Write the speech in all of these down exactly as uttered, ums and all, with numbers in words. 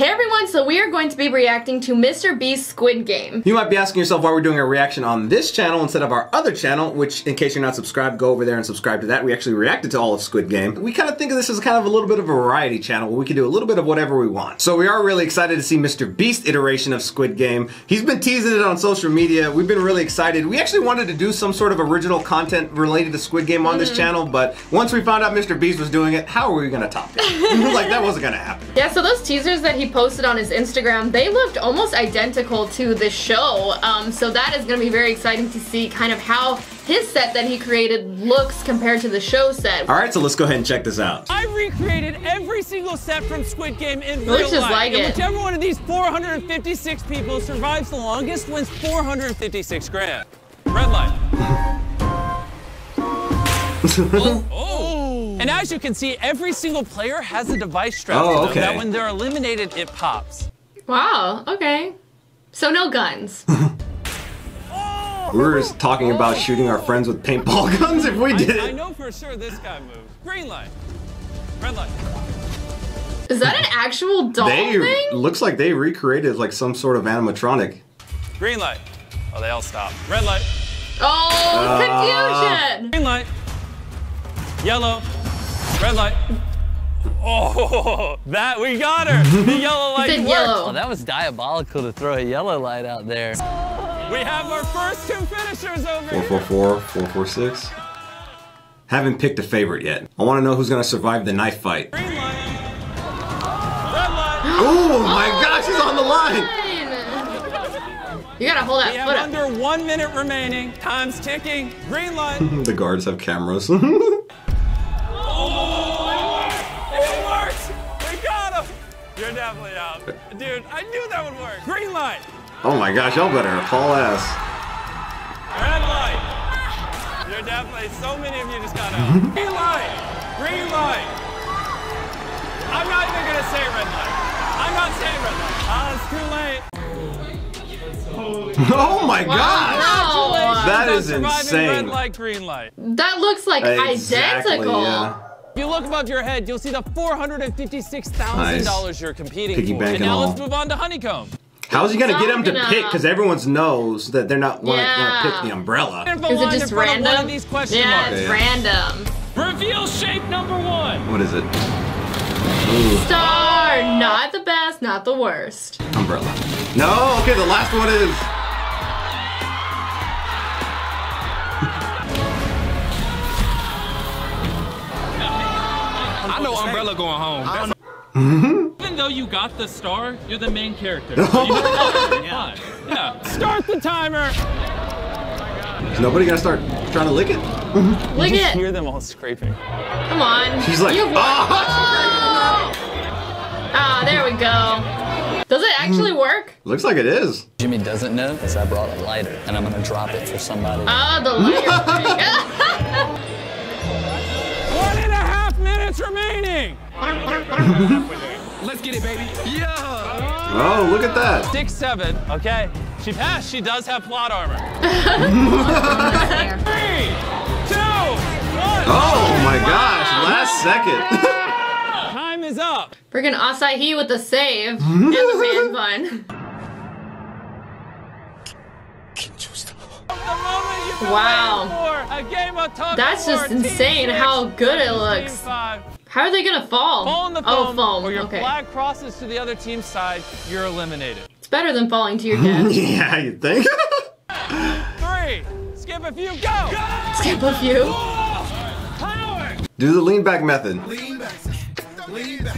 Hey everyone, so we are going to be reacting to MrBeast's Squid Game. You might be asking yourself why we're doing a reaction on this channel instead of our other channel, which in case you're not subscribed, go over there and subscribe to that. We actually reacted to all of Squid Game. We kind of think of this as kind of a little bit of a variety channel where we can do a little bit of whatever we want. So we are really excited to see MrBeast's iteration of Squid Game. He's been teasing it on social media. We've been really excited. We actually wanted to do some sort of original content related to Squid Game on mm-hmm. this channel, but once we found out MrBeast was doing it, how are we gonna top it? Like, that wasn't gonna happen. Yeah, so those teasers that he posted on his Instagram, they looked almost identical to the show, um, so that is gonna be very exciting to see kind of how his set that he created looks compared to the show set. Alright, so let's go ahead and check this out. I recreated every single set from Squid Game in real life. Like it. Whichever one of these four hundred fifty-six people survives the longest wins four hundred fifty-six grand. Red light. Oh, oh. And as you can see, every single player has a device strapped oh, to them okay. that when they're eliminated, it pops. Wow, okay. So no guns. We were just talking about shooting our friends with paintball guns if we did it. I, I know for sure this guy moved. Green light. Red light. Is that an actual doll they, thing? Looks like they recreated like some sort of animatronic. Green light. Oh, they all stopped. Red light. Oh, confusion. Uh, green light. Yellow. Red light. Oh, that, we got her. The yellow light worked. Yellow. Oh, that was diabolical to throw a yellow light out there. We have our first two finishers over here. four four four, four four six. Haven't picked a favorite yet. I want to know who's going to survive the knife fight. Green light. Red light. Ooh, my oh, gosh, he's on the line. You got to hold that we foot up. We have under one minute remaining. Time's ticking. Green light. The guards have cameras. You're definitely out. Dude, I knew that would work. Green light. Oh my gosh, y'all better haul ass. Red light. You're definitely, so many of you just got out. Green light. Green light. I'm not even going to say red light. I'm not saying red light. Ah, it's too late. Oh my wow. gosh. Wow. That is insane. Red light, green light. That looks like exactly, identical. Yeah. If you look above your head, you'll see the four hundred fifty-six thousand dollars nice. You're competing Piggy for. And now all. Let's move on to Honeycomb. How's he gonna get him gonna... to pick? Because everyone knows that they're not wanna, yeah. wanna pick the umbrella. Is it just random? One of these question yeah, marks. It's yeah. random. Reveal shape number one. What is it? Ooh. Star. Oh. Not the best, not the worst. Umbrella. No. Okay, the last one is. I know umbrella going home. That's mm-hmm. Even though you got the star, you're the main character. So you know yeah. yeah. Start the timer. Oh, is nobody gonna start trying to lick it? Mm-hmm. Lick you just it. Hear them all scraping. Come on. She's like, ah. Oh! Ah, oh, there we go. Does it actually work? Looks like it is. Jimmy doesn't know because I brought a lighter and I'm gonna drop it for somebody. Ah, oh, the lighter. Remaining. Let's get it, baby. Yeah. Oh, look at that. Six, seven. Okay. She passed. She does have plot armor. Three, two, one. Oh my gosh! Last second. Time is up. Freaking Asahi with the save and the man bun. Wow. A game of that's just four, insane six, how good it looks. How are they gonna fall? Fall in the foam. Oh, foam. Or your okay. flag crosses to the other team's side, you're eliminated. It's better than falling to your death. Yeah, you think? Three. Skip a few. Go. go! Skip a few. Oh, power. Do the lean back method. Lean back. Lean back.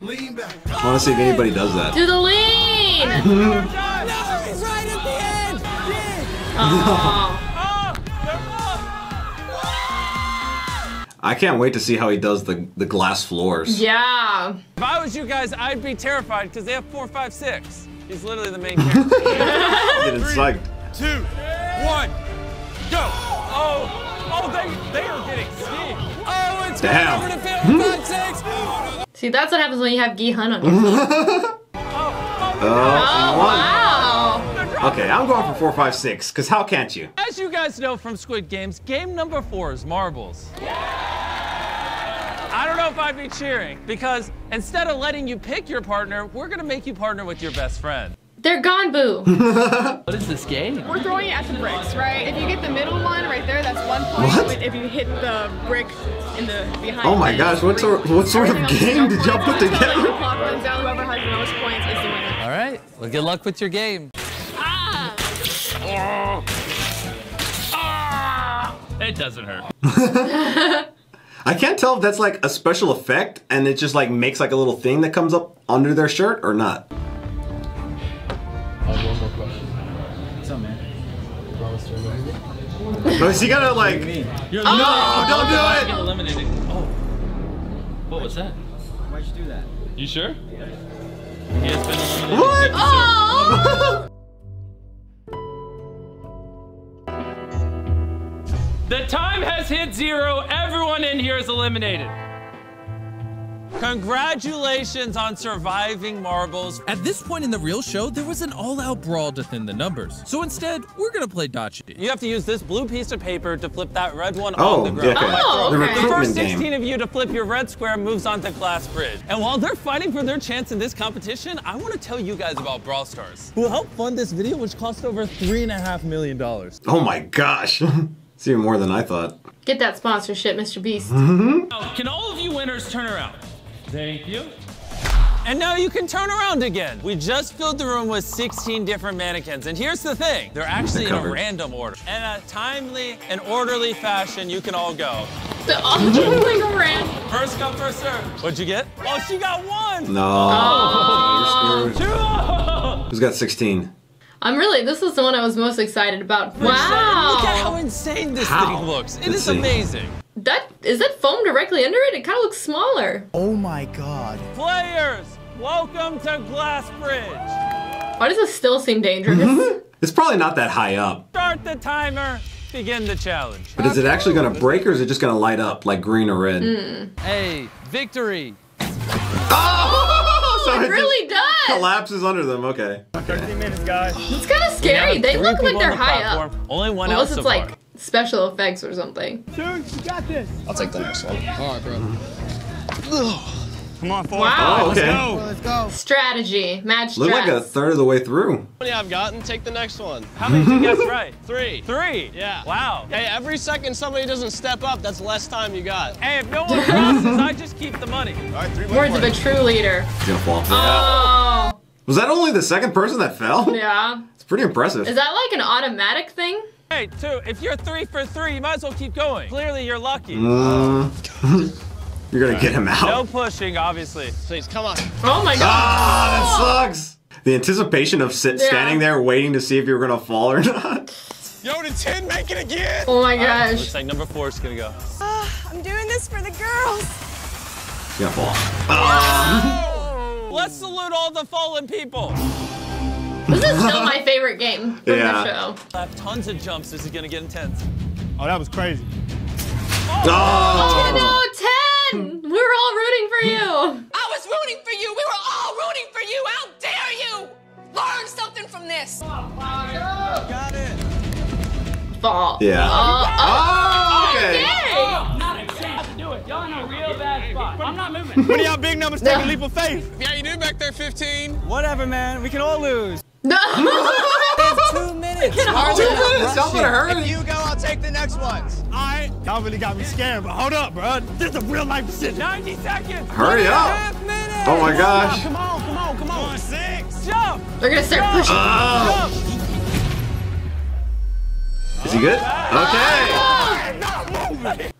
Lean back. I want to see if anybody does that. Do the lean. No, it's right at the end. Yeah. Oh. I can't wait to see how he does the, the glass floors. Yeah. If I was you guys, I'd be terrified because they have four, five, six. He's literally the main character. Get it psyched. Three, two, one, go. Oh, oh, they, they are getting steamed. Oh, it's down. Hmm. See, that's what happens when you have Gi-Hun on your Oh, oh, oh wow. Okay, I'm going for four, five, six, because how can't you? As you guys know from Squid Games, game number four is marbles. Yeah. I don't know if I'd be cheering, because instead of letting you pick your partner, we're gonna make you partner with your best friend. They're gone, boo. What is this game? We're throwing it at the bricks, right? If you get the middle one right there, that's one point. What? If you hit the brick in the behind. Oh my gosh, what sort what sort of game did y'all put together? The clock runs down. Whoever has the most points is the winner. All right. Well, good luck with your game. Ah! Oh. Ah! It doesn't hurt. I can't tell if that's like a special effect, and it just like makes like a little thing that comes up under their shirt or not. But is he gonna like? What do you mean? You're no! Don't do it! Eliminated. Oh, what was that? Why'd you do that? You sure? Yeah. He has been eliminated. What? Oh! The time has hit zero. Everyone in here is eliminated. Congratulations on surviving marbles. At this point in the real show, there was an all-out brawl to thin the numbers. So instead, we're gonna play Dodgy. You have to use this blue piece of paper to flip that red one oh, on the ground. Yeah. Oh, okay. The, the first sixteen game. Of you to flip your red square moves onto Glass Bridge. And while they're fighting for their chance in this competition, I wanna tell you guys about Brawl Stars, who helped fund this video, which cost over three and a half million dollars. Oh my gosh. It's even more than I thought. Get that sponsorship, MrBeast. Mm-hmm. Now, can all of you winners turn around? Thank you. And now you can turn around again. We just filled the room with sixteen different mannequins. And here's the thing. They're actually in a random order. In a timely and orderly fashion, you can all go. They're all jumping around. First come, first serve. What'd you get? Oh, she got one. No. Oh, oh. Who's got sixteen? I'm really, this is the one I was most excited about. Wow. Excited. Look at how insane this how? thing looks. It Let's is see. amazing. That, is that foam directly under it? It kind of looks smaller. Oh my God. Players, welcome to Glass Bridge. Why does this still seem dangerous? Mm-hmm. It's probably not that high up. Start the timer, begin the challenge. But is it actually gonna break or is it just gonna light up like green or red? Mm. Hey, victory. Oh, so it, it really does. Collapses under them, okay. okay. thirteen minutes, guys. It's kind of scary. They look like they're the high platform. up. Only one Unless else it's so like far. special effects or something. Dude, you got this. I'll take the next one. All right, bro. Come on, forward. Wow. Oh, okay. Let's go. Let's go. Strategy. Match Look like a third of the way through. How many I've gotten? Take the next one. How many did you guess right? Three. Three? Yeah. Wow. Hey, every second somebody doesn't step up, that's less time you got. Hey, if no one crosses, I just keep the money. All right, three Words of a true leader. Jump off. Oh. Was that only the second person that fell? Yeah. It's pretty impressive. Is that like an automatic thing? Hey, two, if you're three for three, you might as well keep going. Clearly, you're lucky. Uh, you're gonna right. get him out. No pushing, obviously. Please, come on. Oh my God. Ah, that sucks. The anticipation of sit, yeah. standing there waiting to see if you were gonna fall or not. Yo, did ten make it again? Oh my gosh. Right, looks like number four is gonna go. Uh, I'm doing this for the girls. He's gonna fall. Oh. Let's salute all the fallen people. This is still my favorite game from yeah. the show. I have tons of jumps. This is going to get intense. Oh, that was crazy. Oh, oh. oh no, ten! We were all rooting for you. I was rooting for you. We were all rooting for you. How dare you? Learn something from this. Oh, wow. Got it. Fall. Yeah. Uh, oh, okay. okay. Oh, not a chance to do it. Y'all in a real bad spot. I'm not moving. What are y'all big numbers taking a leap of faith? Yeah, you do back there, fifteen. Whatever, man. We can all lose. It's two minutes. Two minutes. Don't let it hurt. If you go, I'll take the next ones. All right. Y'all really got me scared, but hold up, bro. This is a real life decision. ninety seconds. Hurry up. Oh my gosh. Come on, come on, come on. Six. Jump. They're gonna start pushing. Oh. Is he good? Okay. Oh.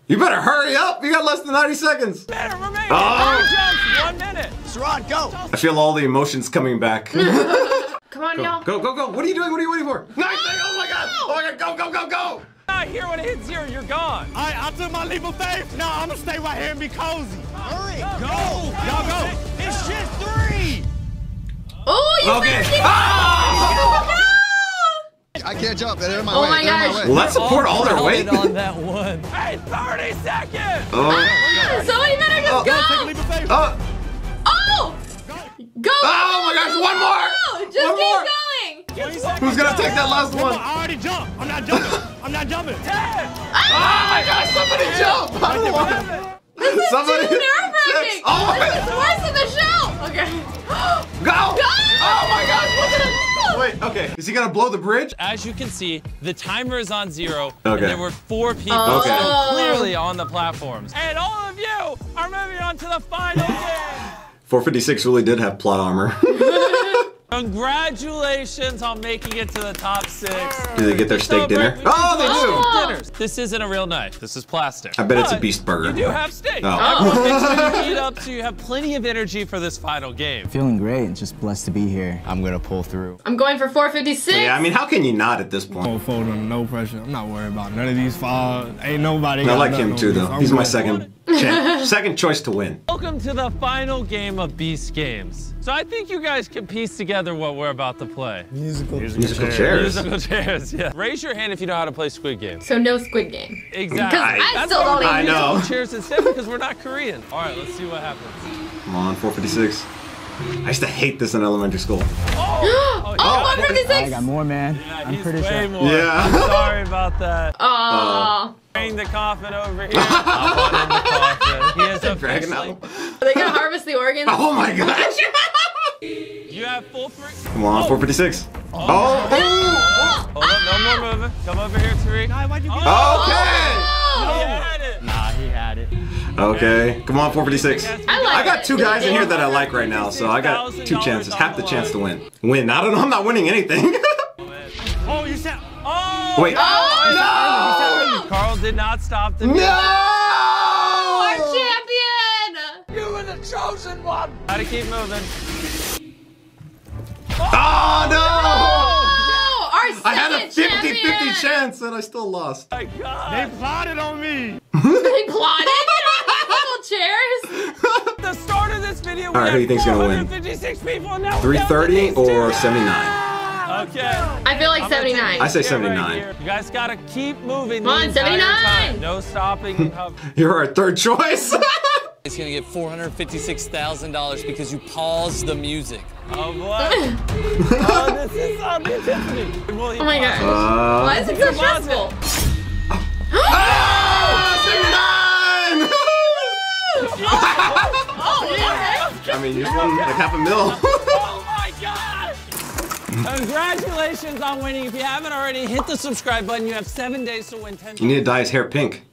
You better hurry up. You got less than ninety seconds. Better remain. Oh. One minute. Sherrod, go. I feel all the emotions coming back. Come on, y'all. Go, go, go. What are you doing? What are you waiting for? Nice oh! thing. Oh, my God. Oh, my God. Go, go, go, go. Not here when it hits zero. You're gone. All right, I took my leap of faith. No, I'm going to stay right here and be cozy. Hurry. Go. Y'all go. go. go. It's just three. Oh, you okay. missed it. Oh! No. I can't jump. They're in my oh way. Oh, my gosh. My well, let's support all, all their weight. on that one. Hey, thirty seconds. Oh. Ah, so we better just oh. go. Take a leap of faith. Oh. Oh. Go! Oh my gosh, one more! Just one keep more. going! Who's gonna take that last one? I already jumped. I'm not jumping. I'm not jumping. Ten. Oh my gosh, somebody jump! I don't want it. This is Somebody too nerve-wracking. Oh my this is worse than the show. Okay. Go. Go. Oh my gosh. Look at it. Wait, okay. Is he gonna blow the bridge? As you can see, the timer is on zero. Okay. And there were four people oh. so clearly on the platforms. And all of you are moving on to the final game. four fifty-six really did have plot armor. Congratulations on making it to the top six. Do they get their steak dinner? Oh, they do! This isn't a real knife. This is plastic. I bet it's a Beast Burger. You do have steak. Oh. Make sure you eat up so you have plenty of energy for this final game. Feeling great. Just blessed to be here. I'm going to pull through. I'm going for four fifty-six. Yeah, I mean, how can you not at this point? Full fold on no pressure. I'm not worried about none of these falls. Ain't nobody. I like him too, though. He's my second. Second choice to win. Welcome to the final game of Beast Games. So I think you guys can piece together what we're about to play. Musical, musical chairs. chairs. Musical chairs, yeah. Raise your hand if you know how to play Squid Game. So no Squid Game. Exactly. I, I still don't even know. Musical chairs instead because we're not Korean. All right, let's see what happens. Come on, four fifty-six. I used to hate this in elementary school. Oh, oh, oh one fifty-six. I got more, man. Yeah, I'm pretty sure. More. Yeah. I'm sorry about that. Aww. Uh, Bring the coffin over here. I want him the coffin. He is officially... Are they gonna harvest the organs? Oh my gosh. You have full free... Come on, oh. four fifty-six. Oh. Oh. Oh. Oh. Hold ah. up, no more moving. Come over here, Tariq. Nah, why'd you get oh. Okay. No. He had it. Nah, he had it. Okay. Okay. Come on, four fifty-six. I, like I got it. two guys in here that I like right now, so I got two chances. Half the chance to win. Win. I don't know. I'm not winning anything. Oh, you said... Oh! Wait. Oh, no! no. Carl did not stop the music. No! Our champion! You were the chosen one! Gotta keep moving. Oh, oh no! No! Our second I had a fifty fifty chance and I still lost. Oh my god! They plotted on me! They plotted? Chairs. The start of this video, we All right, who you think's gonna win? three thirty or seventy-nine? Okay. I feel like seventy-nine. I say seventy-nine. Right, you guys gotta keep moving. Come on, seventy-nine. Time. No stopping. You're our third choice. It's gonna get four hundred fifty-six thousand dollars because you paused the music. Oh boy. Oh, this is unbelievable. Oh my gosh. Uh, Why is it so stressful? Oh, seventy-nine. Oh, oh yeah. I mean, you just won like half a mil. Oh my gosh. Congratulations on winning. If you haven't already, hit the subscribe button. You have seven days to win ten. You need to dye his hair pink.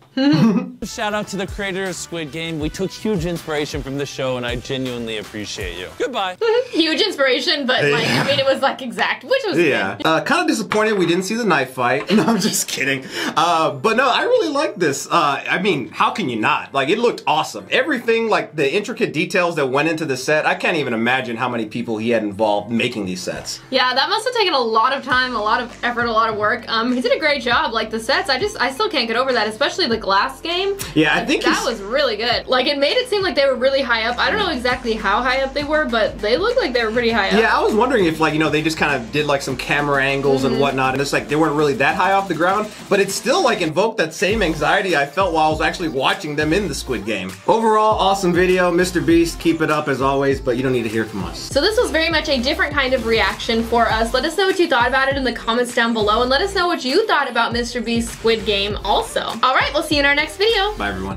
Shout out to the creator of Squid Game. We took huge inspiration from the show, and I genuinely appreciate you. Goodbye. Huge inspiration, but like, yeah. I mean, it was like exact, which was yeah. Uh, kind of disappointed we didn't see the knife fight. No, I'm just kidding. Uh, but no, I really like this. Uh, I mean, how can you not? Like, it looked awesome. Everything, like the intricate details that went into the set. I can't even imagine how many people he had involved making these sets. Yeah, that must have taken a lot of time, a lot of effort, a lot of work. Um, he did a great job. Like the sets, I just, I still can't get over that, especially the last game. Yeah, I think that was really good. Like, it made it seem like they were really high up. I don't know exactly how high up they were, but they looked like they were pretty high up. Yeah, I was wondering if, like, you know, they just kind of did like some camera angles mm-hmm. and whatnot, and it's like they weren't really that high off the ground, but it still like invoked that same anxiety I felt while I was actually watching them in the Squid Game. Overall, awesome video. MrBeast, keep it up as always, but you don't need to hear from us. So this was very much a different kind of reaction for us. Let us know what you thought about it in the comments down below, and let us know what you thought about MrBeast's Squid Game also. All right, we'll see you in our next video. Bye everyone.